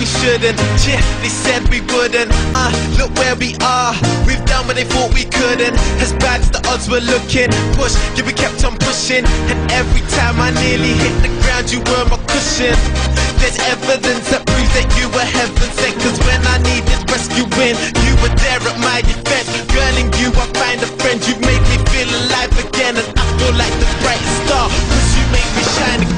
we shouldn't. Yeah, they said we wouldn't. Look where we are. We've done what they thought we couldn't. As bad as the odds were looking, push, yeah, we kept on pushing. And every time I nearly hit the ground, you were my cushion. There's evidence that proves that you were heaven sent, 'cause when I needed rescuing, you were there at my defense. Girl, in you I find a friend. You made me feel alive again, and I feel like the brightest star, 'cause you made me shine again.